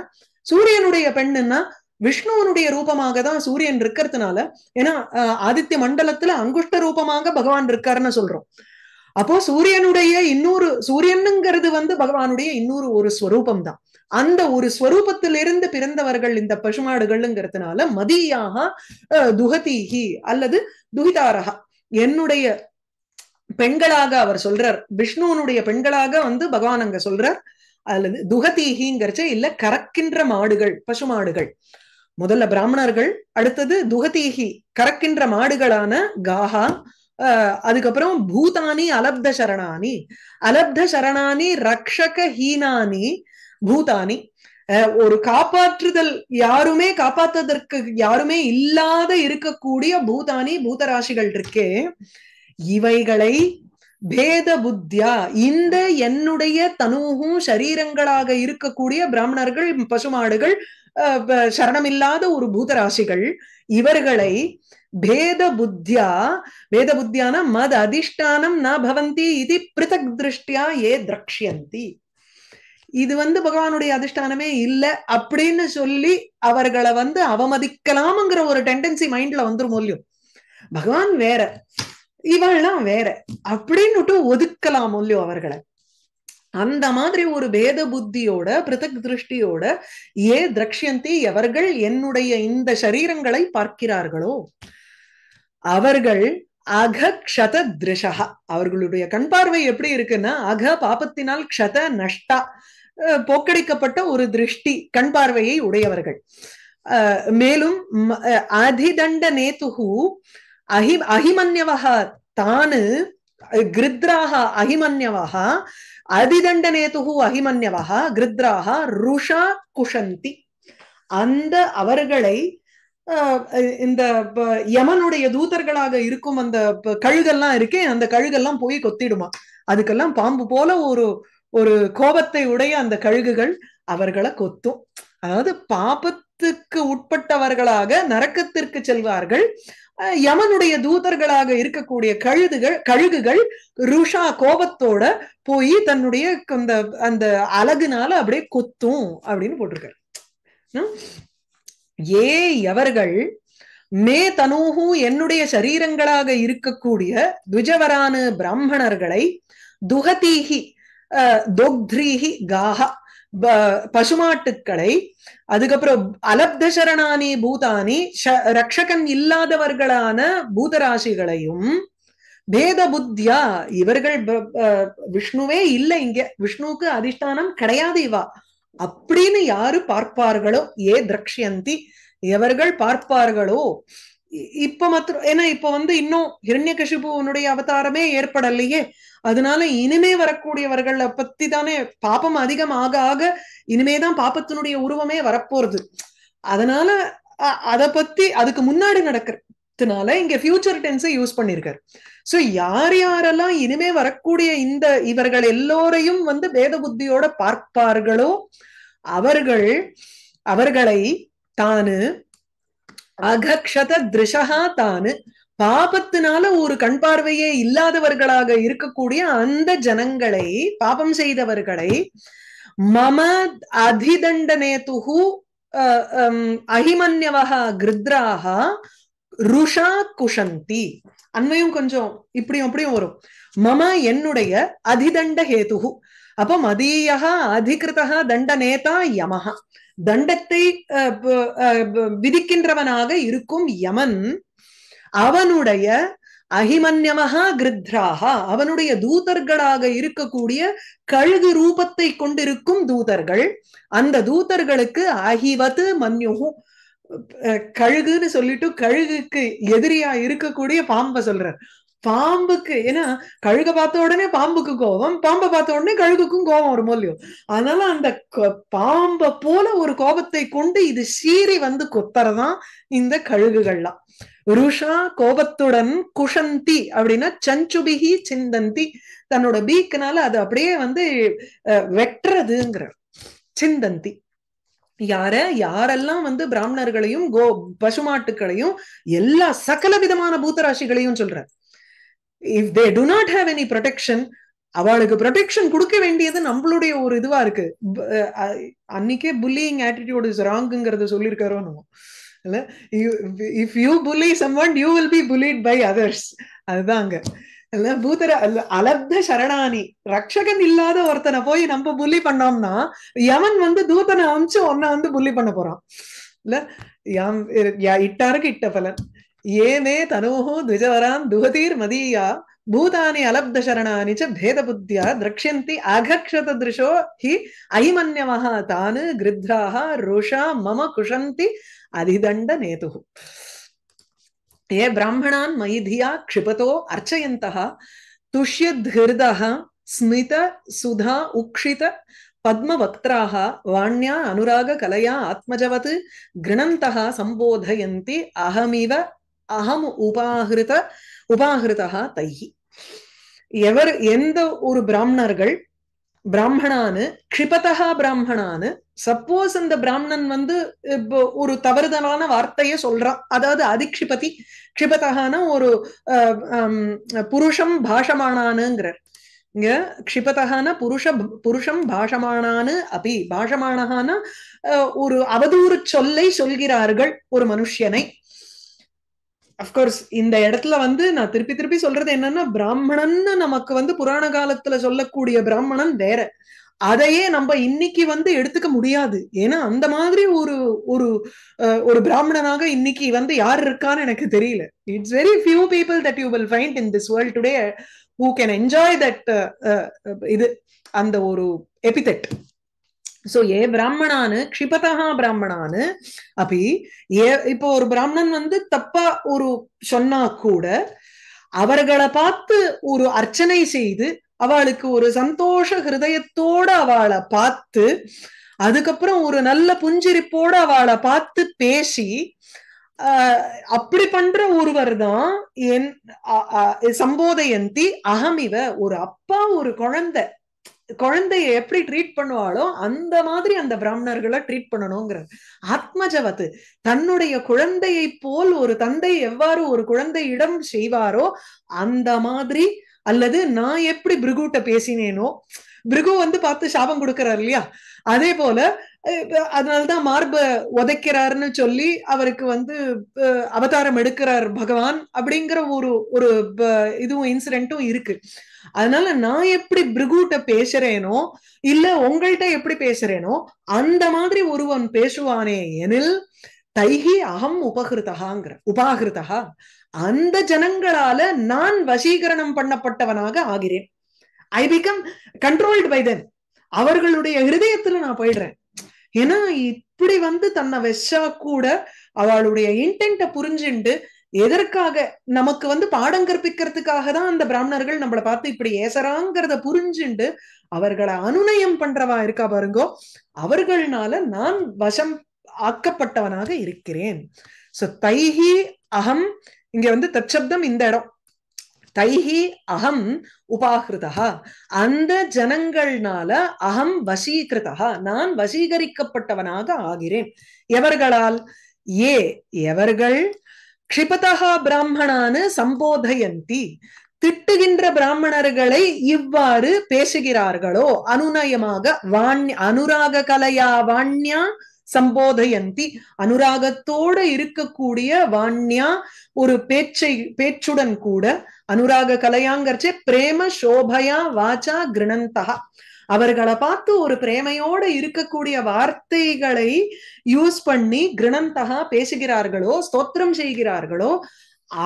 சூரியனுடைய பெண்ணுன்னா விஷ்ணுவனுடைய ரூபமாக தான் சூரியன் இருக்கிறதுனால, ஏன்னா ஆதித்ய மண்டலத்துல அங்குஷ்ட ரூபமாக பகவான் இருக்காருன்னு சொல்றோம். அப்போ சூரியனுடைய இன்னொரு சூரியனுங்கிறது வந்து பகவானுடைய இன்னொரு ஒரு ஸ்வரூபம் தான். அந்த ஒரு ஸ்வரூபத்திலிருந்து பிறந்தவர்கள் இந்த பசுமாடுகள்ங்கிறதுனால மதியாக துகதீஹி அல்லது துகிதாரஹா என்னுடைய பெண்களாக அவர் சொல்றார். விஷ்ணுவனுடைய பெண்களாக வந்து பகவான் அங்க சொல்றார். அல்லது துகதீஹிங்கிறச்ச இல்ல கறக்கின்ற மாடுகள், பசுமாடுகள். முதல்ல பிராமணர்கள், அடுத்தது துகதீஹி கறக்கின்ற மாடுகளான காஹா, அஹ் அதுக்கப்புறம் பூதானி அலப்த சரணானி, அலப்த சரணானி ரக்ஷக ஹீனானி பூதானி. ஒரு காப்பாற்றுதல் யாருமே காப்பாற்றுவதற்கு யாருமே இல்லாத இருக்கக்கூடிய பூதானி பூதராசிகள் இருக்கே, இவைகளை பேத புத்தியா இந்த என்னுடைய தனுவும் சரீரங்களாக இருக்கக்கூடிய பிராமணர்கள், பசுமாடுகள், சரணமில்லாத ஒரு பூதராசிகள், இவர்களை பேத புத்தியா, பேத புத்தியான மத் அதிஷ்டானம் ந பவந்தி இது பிருதக் திருஷ்டியா ஏ திரக்ஷியந்தி, இது வந்து பகவானுடைய அதிஷ்டானமே இல்லை அப்படின்னு சொல்லி அவர்களை வந்து அவமதிக்கலாம்ங்கிற ஒரு டெண்டன்சி மைண்ட்ல வந்துரும். மூலியம் பகவான் வேற, இவெல்லாம் வேற அப்படின்னுட்டு ஒதுக்கலாம் இல்லையோ அவர்களை. அந்த மாதிரி ஒரு பேத புத்தியோட பிருத்தக் திருஷ்டியோட ஏ திரக்ஷந்தி அவர்கள் என்னுடைய இந்த சரீரங்களை பார்க்கிறார்களோ, அவர்கள் அக க்ஷத திருஷா அவர்களுடைய கண் பார்வை எப்படி இருக்குன்னா அக பாபத்தினால் க்ஷத நஷ்டா போக்கடிக்கப்பட்ட ஒரு திருஷ்டி கண் பார்வையை உடையவர்கள். அஹ் மேலும் அதிதண்ட நேத்துகு அஹி அஹிமன்யவஹ தானு கிருத்ராஹ அஹிமன்யவஹ அதிதண்டநேதுஹு அஹிமன்யவஹ கிருத்ராஹ ருஷா குஷந்தி. அந்த அவர்களை இந்த யமனுடைய தூதர்களாக இருக்கும் அந்த கழுகெல்லாம் இருக்கே, அந்த கழுகெல்லாம் போய் கொத்திடுமா, அதுக்கெல்லாம் பாம்பு போல ஒரு ஒரு கோபத்தை உடைய அந்த கழுகுகள் அவர்களை கொத்தும். அதாவது பாபத்துக்கு உட்பட்டவர்களாக நரக்கத்திற்கு செல்வார்கள். யமனுடைய தூதர்களாக இருக்கக்கூடிய கழுதுகள் கழுகுகள் ருஷா கோபத்தோட போய் தன்னுடைய அந்த அந்த அழகுனால அப்படியே கொத்தும் அப்படின்னு போட்டிருக்காரு. ஏ எவர்கள் மே தனூஹு என்னுடைய சரீரங்களாக இருக்கக்கூடிய துஜவரானு பிராமணர்களை துகதீஹி தொக்த்ரீஹி காஹா பசுமாட்டுக்களை, அதுக்கப்புறம் அலப்த சரணானி பூதானி ரக்ஷகன் இல்லாதவர்களான பூதராசிகளையும் பேத புத்தியா இவர்கள் விஷ்ணுவே இல்லை, இங்க விஷ்ணுவுக்கு அதிஷ்டானம் கிடையாது இவா அப்படின்னு யாரு பார்ப்பார்களோ, ஏ திரக்ஷந்தி எவர்கள் பார்ப்பார்களோ. இப்ப மாத்திரம் ஏன்னா இப்ப வந்து இன்னும் ஹிரண்யகசிபுவனுடைய அவதாரமே ஏற்படலையே, அதனால இனிமே வரக்கூடியவர்களை பத்தி தானே பாபம் அதிகம் ஆக ஆக இனிமேதான் பாபத்தினுடைய உருவமே வரப்போறது. அதனால அதை பத்தி அதுக்கு முன்னாடி நடக்கிறதுனால இங்க ஃபியூச்சர் டென்ஸை யூஸ் பண்ணிருக்காரு. சோ யார் யாரெல்லாம் இனிமே வரக்கூடிய இந்த இவர்கள் எல்லோரையும் வந்து பேத புத்தியோட பார்ப்பார்களோ அவர்கள் அவர்களை தானு அகக்ஷத திருஷா தானு பாபத்தினால ஒரு கண் பார்வையே இல்லாதவர்களாக இருக்கக்கூடிய அந்த ஜனங்களை, பாபம் செய்தவர்களை மம அதிதண்டநேதுஹு அஹிமன்யவஹ கிருத்ராஹ ருஷா குஷந்தி. அன்மையும் கொஞ்சம் இப்படியும் அப்படியும் வரும். மம என்னுடைய அதிதண்ட ஹேதுஹு அப்போ மதீயா அதிகிருதா தண்டநேதா யமஹ தண்டத்தை விதிக்கின்றவனாக இருக்கும் யமன், அவனுடைய அஹிமன்யமஹா கிருத்ராஹா அவனுடைய தூதர்களாக இருக்கக்கூடிய கழுகு ரூபத்தை கொண்டிருக்கும் தூதர்கள், அந்த தூதர்களுக்கு அஹிவது மன்யுஹு கழுகுன்னு சொல்லிட்டு கழுகுக்கு எதிரியா இருக்கக்கூடிய பாம்ப சொல்றார். பாம்புக்கு ஏன்னா கழுகை பார்த்த உடனே பாம்புக்கு கோபம், பாம்பை பார்த்த உடனே கழுகுக்கும் கோபம் ஒரு மூலியம். அதனால அந்த பாம்பை போல ஒரு கோபத்தை கொண்டு இது சீறி வந்து கொத்தறதான் இந்த கழுகுகள்லாம். ருஷா கோபத்துடன் குஷந்தி அப்படின்னா சஞ்சுபிகி சிந்தந்தி தன்னோட பீக்குனால அது அப்படியே வந்து வெட்டுறதுங்கிற சிந்தந்தி. யார யாரெல்லாம் வந்து பிராமணர்களையும் கோ பசுமாட்டுக்களையும் எல்லா சகல விதமான பூத்தராசிகளையும் சொல்ற, if they do not have any protection அவளுக்கு ப்ரொடெக்ஷன் கொடுக்க வேண்டியது நம்மளுடைய ஒரு இதுவா இருக்கு. அன்னிக்கே புல்லிங் ஆட்டிடியூட் இஸ் ராங்குங்கறத சொல்லிருக்காரோ நம்ம இல்ல. If you bully someone you will be bullied by others. அதுதாங்க இல்ல. பூதர அலப்த சரணானி, ரக்ஷகன் இல்லாத ஒருத்தனை போய் நம்ம புல்லி பண்ணோம்னா யமன் வந்து தூதனை அமிச்சு ஒன்ன வந்து புல்லி பண்ண போறான் இல்ல. யாம் இட்டாருக்கு இட்ட பலன் ஏமே தனோஹோ துஜவராம் துஹதீர் மதியா भूतानि अलब्ध शरणानि च भेदबुद्ध्या द्रक्ष्यन्ति आघक्षत दृशो हि अहिमन्यवः तान् गृध्राः रोषा मम कुशन्ति अधिदण्ड नेतुः ये ब्राह्मणान् मयि धिया क्षिपतो अर्चयन्तः तुष्यधृदः स्मित सुधा उक्षित पद्मवक्त्राः वाण्या अनुराग कलया आत्मजवत् गृणन्तः संबोधयन्ति अहमिव अहम् उपाहृत உபாகிருதா தைஹி. எவர் எந்த ஒரு பிராமணர்கள் பிராமணானு க்ஷிபதா பிராமணானு, சப்போஸ் அந்த பிராமணன் வந்து இப்போ ஒரு தவறுதலான வார்த்தைய சொல்றான், அதாவது அதிக்ஷிபதி க்ஷிபதான ஒரு புருஷம் பாஷமானானுங்கிறார். இங்க க்ஷிபதான புருஷ புருஷம் பாஷமானானு அபி பாஷமானஹான ஒரு அவதூறு சொல்லை சொல்கிறார்கள் ஒரு மனுஷனை. அஃப்கோர்ஸ் இந்த இடத்துல வந்து நான் திருப்பி திருப்பி சொல்றது என்னன்னா, பிராமணன்னு நமக்கு வந்து புராண காலத்துல சொல்லக்கூடிய பிராமணன் வேற. அதையே நம்ம இன்னைக்கு வந்து எடுத்துக்க முடியாது. ஏன்னா அந்த மாதிரி ஒரு ஒரு ஒரு பிராமணனாக இன்னைக்கு வந்து யார் இருக்கான்னு எனக்கு தெரியல. It's very few people that you will find in this world today who can enjoy that இது அந்த ஒரு எபிதெட். சோ ஏ பிராமணானு க்ஷிபதா பிராமணானு அப்படி ஏ இப்போ ஒரு பிராமணன் வந்து தப்பா ஒரு சொன்னா கூட அவர்களை பார்த்து ஒரு அர்ச்சனை செய்து அவளுக்கு ஒரு சந்தோஷ ஹிருதயத்தோட அவளை பார்த்து அதுக்கப்புறம் ஒரு நல்ல புஞ்சிரிப்போட அவளை பார்த்து பேசி அஹ் அப்படி பண்ற ஒருவர் தான் என் சம்போதயந்தி அகமிவ, ஒரு அப்பா ஒரு குழந்தை குழந்தைய எப்படி ட்ரீட் பண்ணுவாளோ அந்த மாதிரி அந்த பிராமணர்களை ட்ரீட் பண்ணணுங்கிறது. ஆத்மஜவத்து தன்னுடைய குழந்தையை போல் ஒரு தந்தை எவ்வாறு ஒரு குழந்தையிடம் செய்வாரோ அந்த மாதிரி. அல்லது நான் எப்படி பிருகுட்ட பேசினேனோ, பிருகு வந்து பார்த்து சாபம் கொடுக்கிறார் இல்லையா, அதே போல அதனால்தான் மார்ப உதைக்கிறாருன்னு சொல்லி அவருக்கு வந்து அவதாரம் எடுக்கிறார் பகவான் அப்படிங்கிற ஒரு ஒரு இதுவும் இன்சிடென்ட்டும் இருக்கு. அதனால நான் எப்படி பிருகுட்ட பேசுறேனோ இல்ல உங்கள்கிட்ட எப்படி பேசுறேனோ அந்த மாதிரி ஒருவன் பேசுவானே எனில் தைஹி அகம் உபகிருதகாங்கிற உபாகிருதகா, அந்த ஜனங்களால நான் வசீகரணம் பண்ணப்பட்டவனாக ஆகிறேன். ஐ பிகம் கண்ட்ரோல்டு பை தென். அவர்களுடைய ஹிருதயத்துல நான் போயிடுறேன். ஏன்னா இப்படி வந்து தன்னை வெச்சா கூட அவளுடைய இன்டென்ட புரிஞ்சுண்டு எதற்காக நமக்கு வந்து பாடம் கற்பிக்கிறதுக்காக தான் அந்த பிராமணர்கள் நம்மளை பார்த்து இப்படி ஏசறாங்கிறத புரிஞ்சுண்டு அவர்களை அனுநயம் பண்றவா இருக்கா பாருங்கோ, அவர்களால நான் வசம் ஆக்கப்பட்டவனாக இருக்கிறேன். சோ தைஹி அகம், இங்க வந்து தற்சப்தம் இந்த இடம், தைஹி அகம் உபாகிருதா, அந்த ஜனங்கள்னால அகம் வசீகிருதா, நான் வசீகரிக்கப்பட்டவனாக ஆகிறேன். எவர்களால்? ஏ எவர்கள் க்ஷிபதா பிராமணானு சம்போதயந்தி, திட்டுகின்ற பிராமணர்களை இவ்வாறு பேசுகிறார்களோ அனுநயமாக, வாண்ய அனுராக கலையா வாண்யா சம்போதயந்தி, அனுராகத்தோட இருக்கக்கூடிய வாண்யா ஒரு பேச்சை பேச்சுடன் கூட அனுராக கலையாங்கறச்சே பிரேம சோபையா வாச்சா கிருணந்தகா, அவர்களை பார்த்து ஒரு பிரேமையோட இருக்கக்கூடிய வார்த்தைகளை யூஸ் பண்ணி கிருணந்தகா பேசுகிறார்களோ ஸ்தோத்திரம் செய்கிறார்களோ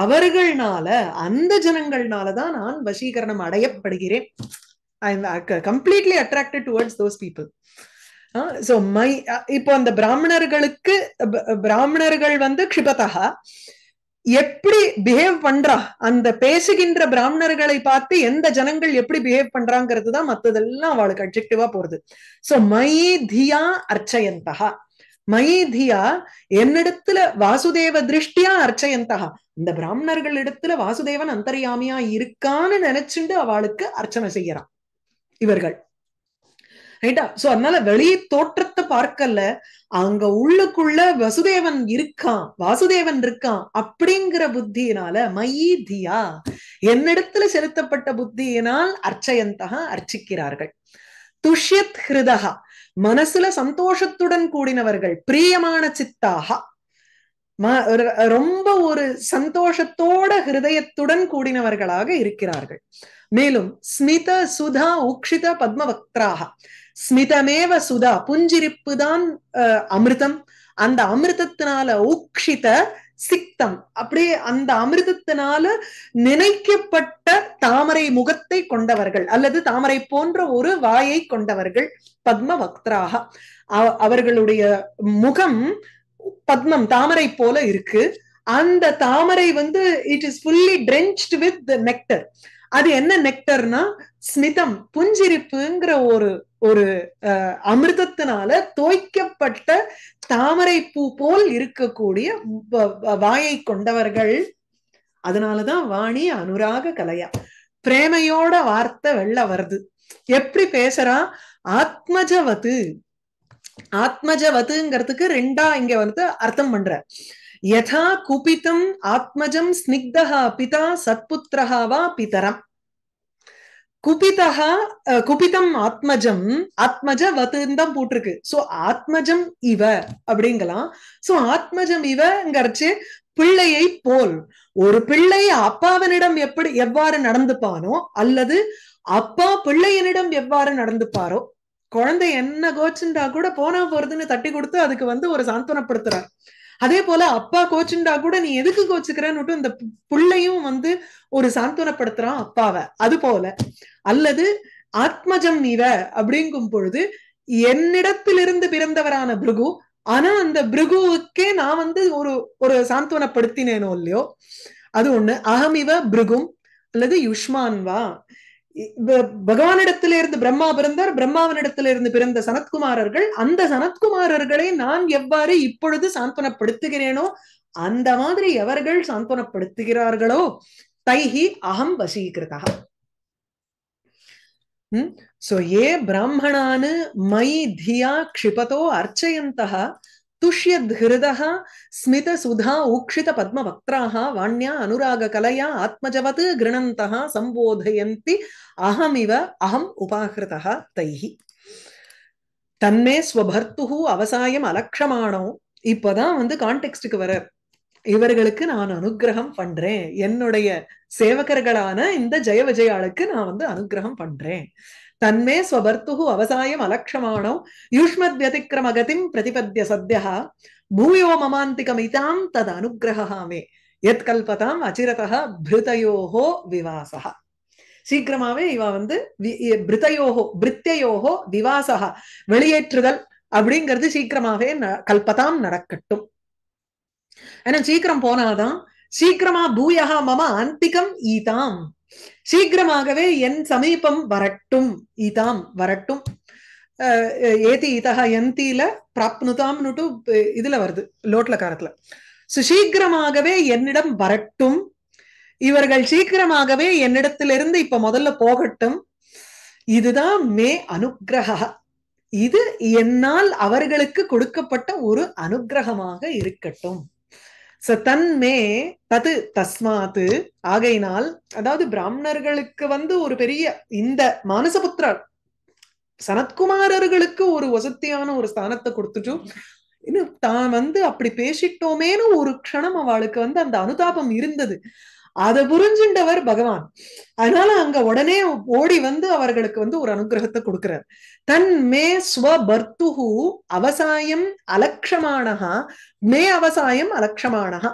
அவர்களால அந்த ஜனங்கள்னாலதான் நான் வசீகரணம் அடையப்படுகிறேன். I am completely attracted towards those people. So my இப்போ அந்த பிராமணர்களுக்கு பிராமணர்கள் வந்து க்ஷிபதா எப்படி பிஹேவ் பண்றா, அந்த பேசுகின்ற பிராமணர்களை பார்த்து எந்த ஜனங்கள் எப்படி பிஹேவ் பண்றாங்கிறது தான் மற்றதெல்லாம் அவளுக்கு அட்ஜெக்டிவா போறது. சோ மயி தியா அர்ச்சயந்தகா, மயி தியா என்னிடத்துல வாசுதேவ திருஷ்டியா அர்ச்சயந்தகா, இந்த பிராமணர்கள் இடத்துல வாசுதேவன் அந்தர்யாமியா இருக்கான்னு நினைச்சுண்டு அவளுக்கு அர்ச்சனை செய்யறான் இவர்கள். ரைட்டா? சோ அதனால வெளியே தோற்றத்தை பார்க்கல, அங்க உள்ளுக்குள்ள வசுதேவன் இருக்கான் வாசுதேவன் இருக்கான் அப்படிங்கிற புத்தியினால மயி தியா என்னிடத்தில் செலுத்தப்பட்ட புத்தியினால் அர்ச்சயந்தஹ அர்ச்சிக்கிறார்கள். துஷ்யத் ஹிருதஹ மனசுல சந்தோஷத்துடன் கூடினவர்கள், பிரியமான சித்தாக ரொம்ப ஒரு சந்தோஷத்தோட ஹிருதயத்துடன் கூடினவர்களாக இருக்கிறார்கள். மேலும் ஸ்மித சுதா உக்ஷித பத்மவக்த்ராக ஸ்மிதமேவ சுதா புஞ்சிரிப்புதான் அமிர்தம், அந்த அமிர்தத்தினால உக்ஷித சிக்தம் அப்படியே அந்த அமிர்தத்தினால நினைக்கப்பட்ட தாமரை முகத்தை கொண்டவர்கள் அல்லது தாமரை போன்ற ஒரு வாயை கொண்டவர்கள். பத்மவக்த்ராக அவர்களுடைய முகம் பத்மம் தாமரை போல இருக்கு. அந்த தாமரை வந்து it is fully drenched with nectar. அது என்ன நெக்டர்னா ஸ்மிதம் புஞ்சிரிப்புங்கிற ஒரு ஒரு அஹ் அமிர்தத்தினால தோய்க்கப்பட்ட தாமரை பூ போல் இருக்கக்கூடிய வாயை கொண்டவர்கள். அதனாலதான் வாணி அனுராக கலையா பிரேமையோட வார்த்தை வெள்ள வருது. எப்படி பேசுறா? ஆத்மஜவது. ஆத்மஜவதுங்கிறதுக்கு ரெண்டா இங்க வந்து அர்த்தம் பண்ற. யதா குபிதம் ஆத்மஜம் ஸ்னிக்தஹா பிதா சத்புத்ரஹா வா பிதரம். குபிதஹா குபிதம் ஆத்மஜம் ஆத்மஜவதுன்னு தான் போட்டிருக்கு. சோ ஆத்மஜம் இவ அப்படிங்கலாம். சோ ஆத்மஜம் இவங்கறச்சு பிள்ளையை போல், ஒரு பிள்ளை அப்பாவனிடம் எப்படி எவ்வாறு நடந்துப்பானோ அல்லது அப்பா பிள்ளையனிடம் எவ்வாறு நடந்துப்பாரோ, குழந்தை என்ன கோச்சுண்டா கூட போனா போறதுன்னு தட்டி கொடுத்து அதுக்கு வந்து ஒரு சாந்தனப்படுத்துறார். அதே போல அப்பா கோச்சுண்டா கூட நீ எதுக்கு கோச்சுக்கிறன்னு இந்த பிள்ளையும் வந்து ஒரு சாந்தனப்படுத்துறான் அப்பாவை. அது போல அல்லது ஆத்மஜம் இவ அப்படிங்கும் பொழுது என்னிடத்திலிருந்து பிறந்தவரான பிருகு, ஆனா அந்த பிருகுவுக்கே நான் வந்து ஒரு ஒரு சாந்தனப்படுத்தினேனோ இல்லையோ, அது ஒண்ணு. அகமிவ பிருகும் அல்லது யுஷ்மான்வா பகவானிடத்திலிருந்து பிரம்மா பிறந்தார், பிரம்மாவனிடத்திலிருந்து பிறந்த சனத்குமாரர்கள், அந்த சனத்குமாரர்களை நான் எவ்வாறு இப்பொழுது சாந்தனப்படுத்துகிறேனோ அந்த மாதிரி எவர்கள் சாந்தனப்படுத்துகிறார்களோ தைஹி அகம் வசீகிருதா. உம் சோ ஏ பிராமணானு மை தியா க்ஷிபதோ அர்ச்சயந்தஹ துஷ்யத் ஹிருதஹ ஸ்மித சுதா உக்ஷித பத்ம வக்த்ராஹ வாண்யா அனுராக கலையா ஆத்மஜவத் கிருணந்தஹ சம்போதயந்தி அஹமிவ அஹம் உபாஹ்ருதஹ தைஹி. தன்மே ஸ்வபர்த்துஹு அவசாயம் அலக்ஷமானோ. இப்பதான் வந்து கான்டெக்ஸ்டுக்கு வர, இவர்களுக்கு நான் அனுகிரகம் பண்றேன், என்னுடைய சேவகர்களான இந்த ஜெய விஜயாளுக்கு நான் வந்து அனுகிரகம் பண்றேன். தன்மே ஸ்வபர்த்துஹு அவசாயம் அலக்ஷமாணோ யூஷ்மத் வ்யதிக்ரமகதிம் பிரதிபத்ய சத்யஹ பூயோ மமாந்திகமிதாம் தத் அனுகிரஹாமே யத் கல்பதாம் அச்சிரதஹ ப்ருதயோஹோ விவாசஹ. சீக்கிரமாவே இவ வந்து ப்ருதயோஹோ ப்ருத்யயோஹோ விவாசஹ வெளியேற்றுதல் அப்படிங்கிறது சீக்கிரமாவே கல்பதாம் நடக்கட்டும். ஏன்னா சீக்கிரம் போனாதான் சீக்கிரமா பூயஹா மம ஆந்திகம் ஈதாம் சீக்கிரமாகவே என் சமீபம் வரட்டும். ஈதாம் வரட்டும் ஏதி ஈதா எந்தியில பிராப்னுதாம்னுட்டு இதுல வருது லோட்ல காரத்துல. சோ சீக்கிரமாகவே என்னிடம் வரட்டும், இவர்கள் சீக்கிரமாகவே என்னிடத்திலிருந்து இப்ப முதல்ல போகட்டும். இதுதான் மே அனுகிரக, இது என்னால் அவர்களுக்கு கொடுக்கப்பட்ட ஒரு அனுகிரகமாக இருக்கட்டும். ச தன்மே தது தஸ்மாத்து ஆகையினால், அதாவது பிராமணர்களுக்கு வந்து ஒரு பெரிய இந்த மானசபுத்திரர் சனத்குமாரர்களுக்கு ஒரு வசதியான ஒரு ஸ்தானத்தை கொடுத்துட்டு இன்னும் தான் வந்து அப்படி பேசிட்டோமேனு ஒரு க்ஷணம் அவளுக்கு வந்து அந்த அனுதாபம் இருந்தது. அதை புரிஞ்சுண்டவர் பகவான். அதனால அங்க உடனே ஓடி வந்து அவர்களுக்கு வந்து ஒரு அனுகிரகத்தை கொடுக்கிறார். தன் மே ஸ்வபர்த்துஹு அவசாயம் அலக்ஷமானஹா மே அவசாயம் அலக்ஷமானஹா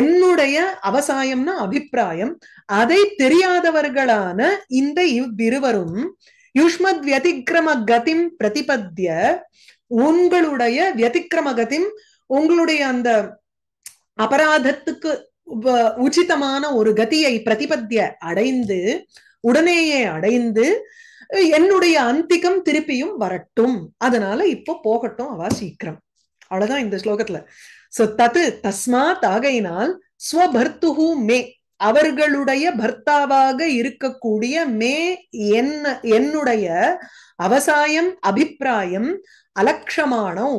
என்னுடைய அவசாயம்னா அபிப்பிராயம். அதை தெரியாதவர்களான இந்த இவ்விருவரும் யுஷ்மத் வியதிக்ரம கதிம் பிரதிபத்திய உங்களுடைய வியதிக்ரம கதிம் உங்களுடைய அந்த அபராதத்துக்கு உச்சிதமான ஒரு கதியை பிரதிபத்திய அடைந்து உடனேயே அடைந்து என்னுடைய அந்திகம் திருப்பியும் வரட்டும். அதனால இப்போ போகட்டும் அவ சீக்கிரம். அவ்வளவுதான் இந்த ஸ்லோகத்துல. சோ தது தஸ்மாத் ஆகையினால் ஸ்வபர்த்துஹு மே அவர்களுடைய பர்த்தாவாக இருக்கக்கூடிய மே என்ன என்னுடைய அவசாயம் அபிப்பிராயம் அலட்சமானோ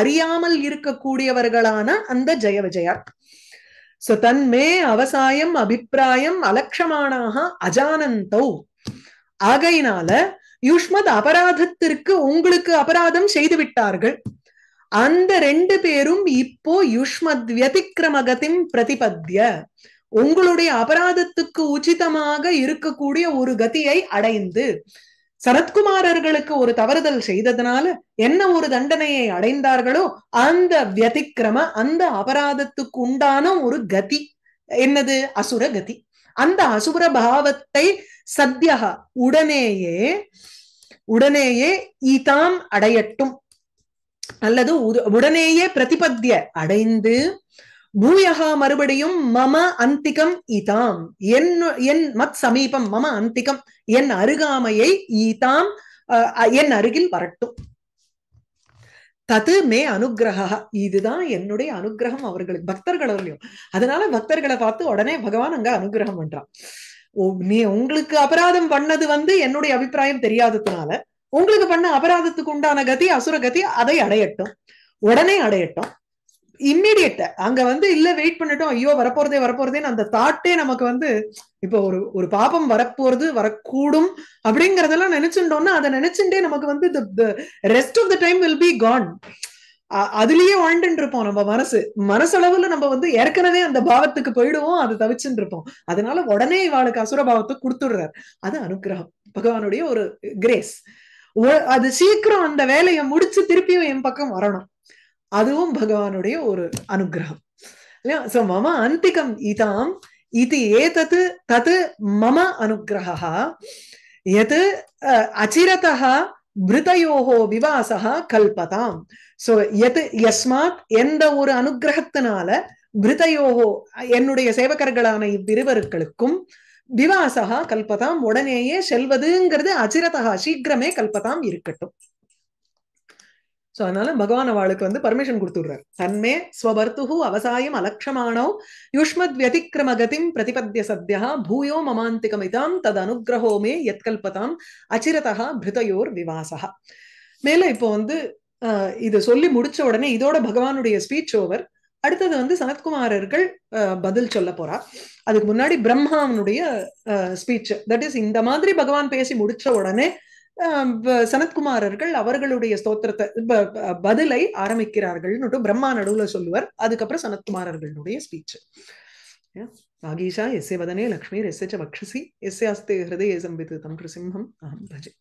அறியாமல் இருக்கக்கூடியவர்களான அந்த ஜெய விஜயா सो तन्मे अवसायम अभिप्रायम अलक्षमाणाः अजानन्तौ आगैनाल युष्मद् अपराधत्तिर्क्कु उंगळुक्कु अपराधम सेय्दु विट्टार्गळ அந்த ரெண்டு பேரும் இப்போ யுஷ்மத் வதிக்ரமகதிம் பிரதிபத்ய உங்களுடைய அபராதத்துக்கு உச்சிதமாக இருக்கக்கூடிய ஒரு கதியை அடைந்து சரத்குமாரர்களுக்கு ஒரு தவறுதல் செய்ததனால என்ன ஒரு தண்டனையை அடைந்தார்களோ அந்த வதிக்ரம அந்த அபராதத்துக்கு உண்டான ஒரு கதி என்னது அசுர கதி அந்த அசுர பாவத்தை சத்யஹ உடனேயே உடனேயே ஈதாம் அடையட்டும் அல்லது உடனேயே பிரதிபத்ய அடைந்து பூயஹா மறுபடியும் மம அந்திகம் ஈதாம் என் என் மத் சமீபம் மம அந்திகம் என் அருகாமையை ஈதாம் என் அருகில் வரட்டும் தது மே அனுகிரக இதுதான் என்னுடைய அனுகிரகம் அவர்களுக்கு பக்தர்களையும் அதனால பக்தர்களை பார்த்து உடனே பகவான் அங்க அனுகிரகம் பண்றான் நீ உங்களுக்கு அபராதம் பண்ணது வந்து என்னுடைய அபிப்பிராயம் தெரியாததுனால உங்களுக்கு பண்ண அபராதத்துக்கு உண்டான கதி அசுர கதி அதை அடையட்டும் உடனே அடையட்டும் இம்மிடியேட்டா அங்க வந்து இல்ல வெயிட் பண்ணட்டும் ஐயோ வரப்போறதே வரப்போறதேன்னு அந்த தாட்டே நமக்கு வந்து இப்போ ஒரு ஒரு பாபம் வரப்போறது வரக்கூடும் அப்படிங்கறதெல்லாம் நினைச்சுட்டோம்னா அதை நினைச்சுட்டே நமக்கு வந்து the rest of the time will be gone அதுலயே வாழ்ந்துட்டு இருப்போம் நம்ம மனசு மனசளவுல நம்ம வந்து ஏற்கனவே அந்த பாவத்துக்கு போயிடுவோம் அதை தவிச்சுட்டு இருப்போம் அதனால உடனே இவாளுக்கு அசுர பாவத்தை கொடுத்துடுறாரு அது அனுகிரகம் பகவானுடைய ஒரு கிரேஸ் அது சீக்கிரம் அந்த வேலையை முடிச்சு திருப்பியும் என் பக்கம் வரணும் அதுவும் பகவானுடைய ஒரு அனுகிரகம் இல்லையா சோ மம அந்திகம் இதாம் இது ஏதது தது மம அனுகிரகஹ யது அச்சிரதஹ விருதயோஹோ விவாசஹ கல்பதாம் சோ யது யஸ்மாத் எந்த ஒரு அனுகிரகத்தினால விருதயோஹோ என்னுடைய சேவகர்களான இவ்விருவர்களுக்கும் விவாசஹ கல்பதாம் உடனேயே செல்வதுங்கிறது அச்சிரதஹ சீக்கிரமே கல்பதாம் இருக்கட்டும் சோ அதனால பகவான் அவளுக்கு வந்து பர்மிஷன் கொடுத்துடுறார் தன்மே ஸ்வபர்துஹு அவசாயம் அலக்ஷமாணோ யுஷ்மத் வதிக்ரமகதிம் பிரதிபத்ய சத்யஹ பூயோ மமாந்திகமிதாம் ததனுக்ரஹோ மே யத்கல்பதாம் அச்சிரதஹ ப்ருதயோர் விவாசஹ மேல இப்போ வந்து இது சொல்லி முடிச்ச உடனே இதோட பகவானுடைய ஸ்பீச் ஓவர் அடுத்தது வந்து சனத்குமாரர்கள் பதில் சொல்ல போறா அதுக்கு முன்னாடி பிரம்மாவனுடைய ஸ்பீச் தட் இஸ் இந்த மாதிரி பகவான் பேசி முடிச்ச உடனே சனத்குமாரர்கள் அவர்களுடைய ஸ்தோத்திரத்தை பதிலை ஆரம்பிக்கிறார்கள்னுட்டு பிரம்மா நடுவுல சொல்லுவார் அதுக்கப்புறம் சனத்குமாரர்களுடைய ஸ்பீச் ஆகீஷா எஸ்ஏ வதனே லக்ஷ்மீர் எஸ்ஏ ச வக்ஷசி எஸ்ஏ அஸ்தே ஹிருதே சம்பித்து தம் கிருசிம்ஹம் அஹம் பஜே